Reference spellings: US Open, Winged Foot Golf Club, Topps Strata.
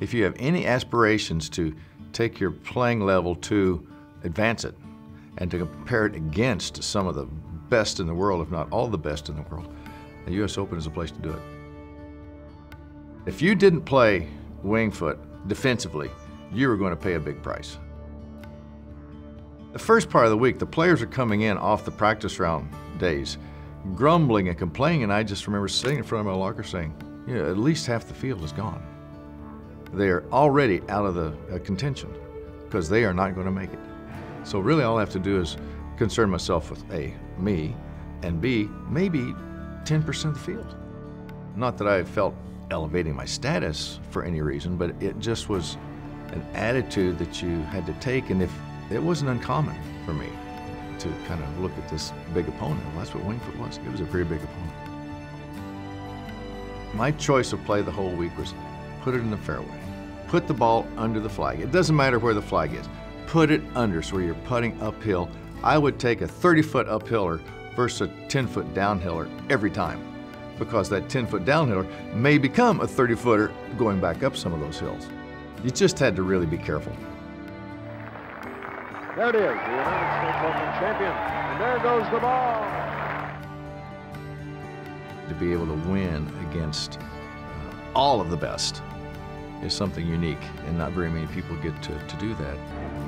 If you have any aspirations to take your playing level to advance it and to compare it against some of the best in the world, if not all the best in the world, the US Open is the place to do it. If you didn't play Winged Foot defensively, you were going to pay a big price. The first part of the week, the players are coming in off the practice round days, grumbling and complaining, and I just remember sitting in front of my locker saying, you know, at least half the field is gone. They're already out of the contention because they are not going to make it. So really all I have to do is concern myself with A, me, and B, maybe 10% of the field. Not that I felt elevating my status for any reason, but it just was an attitude that you had to take, and if it wasn't uncommon for me to kind of look at this big opponent. Well, that's what Winged Foot was. It was a pretty big opponent. My choice of play the whole week was put it in the fairway. Put the ball under the flag. It doesn't matter where the flag is. Put it under, so you're putting uphill. I would take a 30-foot uphiller versus a 10-foot downhiller every time, because that 10-foot downhiller may become a 30-footer going back up some of those hills. You just had to really be careful. There it is, the United States Open champion, and there goes the ball. To be able to win against all of the best is something unique, and not very many people get to do that.